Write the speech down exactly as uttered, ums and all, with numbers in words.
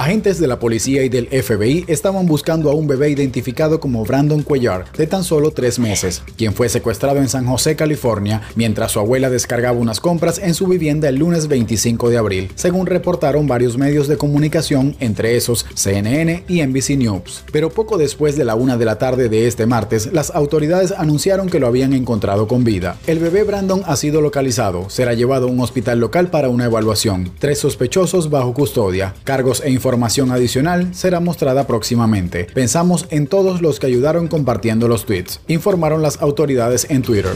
Agentes de la policía y del F B I estaban buscando a un bebé identificado como Brandon Cuellar, de tan solo tres meses, quien fue secuestrado en San José, California, mientras su abuela descargaba unas compras en su vivienda el lunes veinticinco de abril, según reportaron varios medios de comunicación, entre esos C N N y N B C News. Pero poco después de la una de la tarde de este martes, las autoridades anunciaron que lo habían encontrado con vida. El bebé Brandon ha sido localizado, será llevado a un hospital local para una evaluación, tres sospechosos bajo custodia, cargos e información adicional será mostrada próximamente. Pensamos en todos los que ayudaron compartiendo los tweets, informaron las autoridades en Twitter.